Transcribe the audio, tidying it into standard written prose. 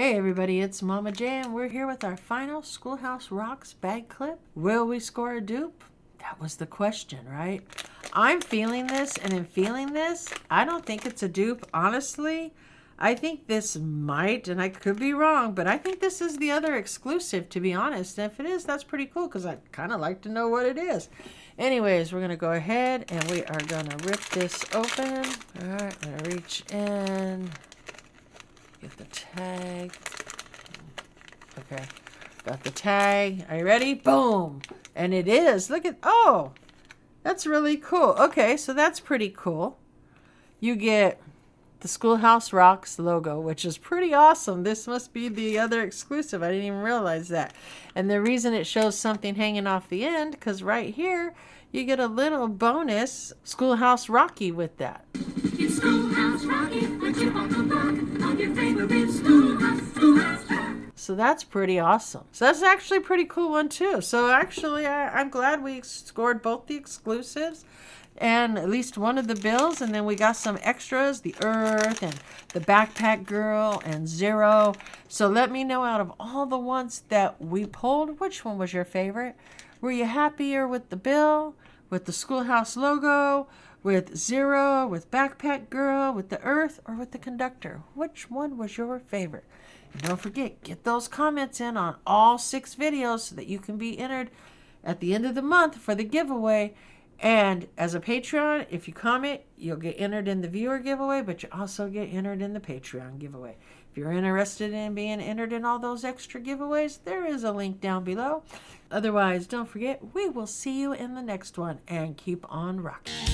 Hey everybody, it's Mama J and we're here with our final Schoolhouse Rock's bag clip. Will we score a dupe? That was the question, right? I'm feeling this, and in feeling this, I don't think it's a dupe, honestly. I think this might, and I could be wrong, but I think this is the other exclusive, to be honest. And if it is, that's pretty cool, because I'd kind of like to know what it is. Anyways, we're going to go ahead, and we are going to rip this open. All right, I'm going to reach in, get the tag. Okay, got the tag. Are you ready? Boom! And it is. Look at, oh, that's really cool. Okay, so that's pretty cool. You get the Schoolhouse Rock's logo, which is pretty awesome. This must be the other exclusive. I didn't even realize that. And the reason it shows something hanging off the end, because right here, you get a little bonus Schoolhouse Rocky with that. It's Schoolhouse Rocky, a chip on the block on your favorite Schoolhouse Rock. So that's pretty awesome. So that's actually a pretty cool one too. So actually, I'm glad we scored both the exclusives and at least one of the Bills, and then we got some extras, the Earth and the Backpack Girl and Zero. So let me know, out of all the ones that we pulled, which one was your favorite? Were you happier with the Bill, with the Schoolhouse logo, with Zero, with Backpack Girl, with the Earth, or with the Conductor? Which one was your favorite? And don't forget, get those comments in on all 6 videos so that you can be entered at the end of the month for the giveaway. And as a Patreon, if you comment, you'll get entered in the viewer giveaway, but you also get entered in the Patreon giveaway. If you're interested in being entered in all those extra giveaways, there is a link down below. Otherwise, don't forget, we will see you in the next one, and keep on rocking.